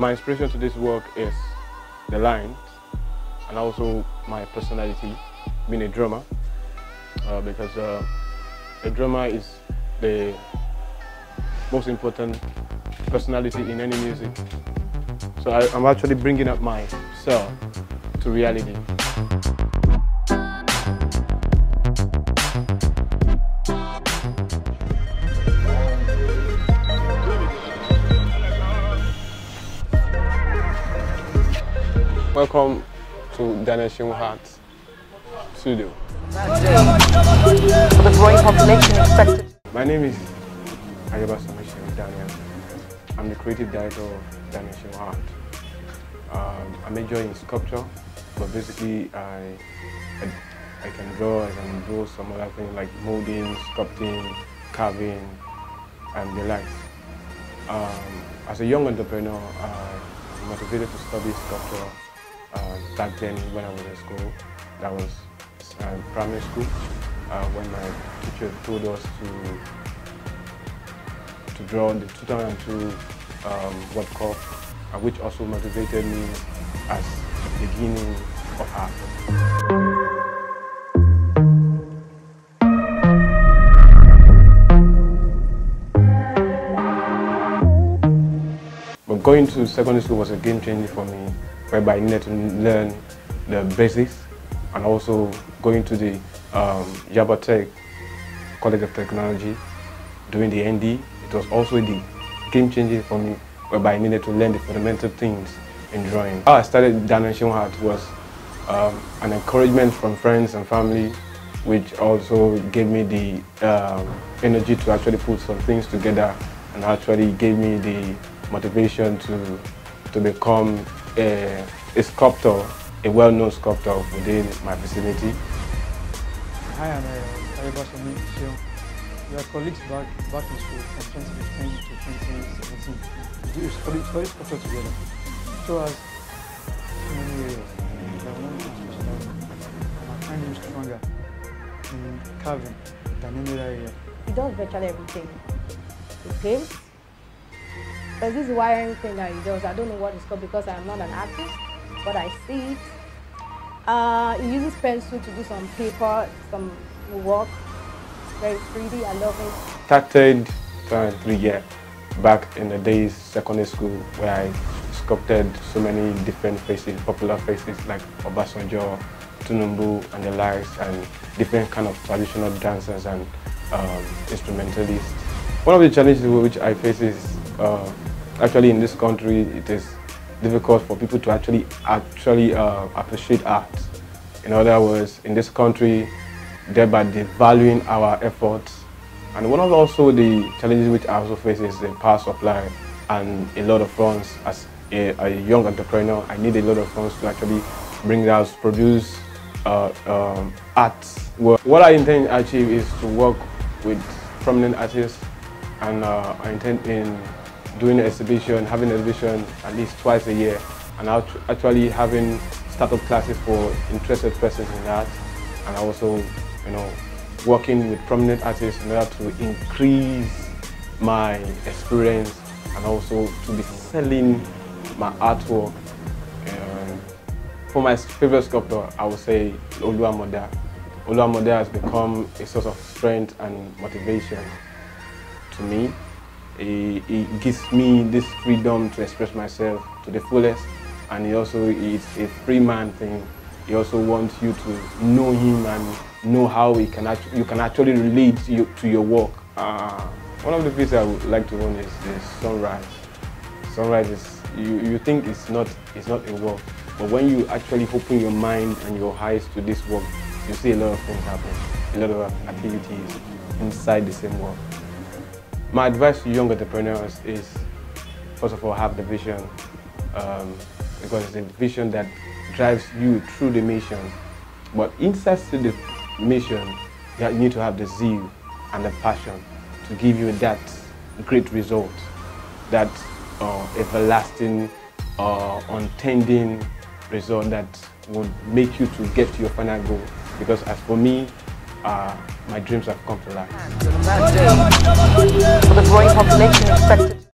My inspiration to this work is the lines and also my personality, being a drummer, because a drummer is the most important personality in any music. So I'm actually bringing up myself to reality. Welcome to Daniel Shimuhart studio. For the growing population expected. My name is Ayoba Samashim Daniel. I'm the creative director of Daniel Shimuhart. I major in sculpture, but basically I can draw, I can do some other things like molding, sculpting, carving, and the like. As a young entrepreneur, I'm motivated to study sculpture. Back then, when I was in school, that was primary school, when my teacher told us to draw the 2002 World Cup, which also motivated me as the beginning of art. But going to secondary school was a game changer for me, whereby I needed to learn the basics, and also going to the Yaba Tech College of Technology, doing the ND, it was also the game changer for me, whereby I needed to learn the fundamental things in drawing. How I started Daniel Shimuhart was an encouragement from friends and family, which also gave me the energy to actually put some things together, and actually gave me the motivation to become a sculptor, a well-known sculptor within my vicinity. Hi, I'm Eva Sami. We are colleagues back in school from 2015 to 2017. We do study sculpture together. So as many areas, I find him stronger in carving than any other area. He does virtually everything. He paints. There's this wiring thing that he does. I don't know what it's called because I'm not an artist, but I see it. He uses pencil to do some paper, some work. It's very pretty, I love it. Started 3 years back in the days secondary school, where I sculpted so many different faces, popular faces like Obasanjo, Tinubu, and the likes, and different kind of traditional dancers and instrumentalists. One of the challenges which I face is actually, in this country, it is difficult for people to actually appreciate art. In other words, in this country, thereby devaluing our efforts. And one of also the challenges which I also face is the power supply and a lot of funds. As a young entrepreneur, I need a lot of funds to actually bring out, produce art work. What I intend to achieve is to work with prominent artists, and I intend in doing an exhibition, having an exhibition at least twice a year, and actually having startup classes for interested persons in art, and also, you know, working with prominent artists in order to increase my experience, and also to be selling my artwork. For my favorite sculptor, I would say Olua Moda. Olua Moda has become a source of strength and motivation to me. It gives me this freedom to express myself to the fullest, and he also is a free man thing. He also wants you to know him and know how he can you can actually relate to your work. One of the pieces I would like to own is the sunrise. Sunrise is you think it's not a work, but when you actually open your mind and your eyes to this work, you see a lot of things happen, a lot of activities inside the same work. My advice to young entrepreneurs is, first of all, have the vision, because it's the vision that drives you through the mission. But inside the mission, you need to have the zeal and the passion to give you that great result, that everlasting, untending result that will make you to get to your final goal. Because as for me, my dreams have come to life. For the growing population expected.